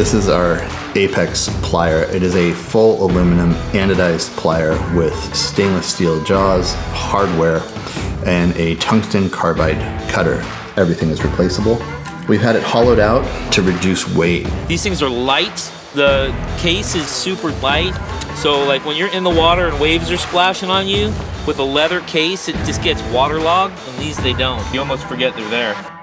This is our Apex plier. It is a full aluminum anodized plier with stainless steel jaws, hardware, and a tungsten carbide cutter. Everything is replaceable. We've had it hollowed out to reduce weight. These things are light. The case is super light. So like when you're in the water and waves are splashing on you, with a leather case, it just gets waterlogged, and these they don't. You almost forget they're there.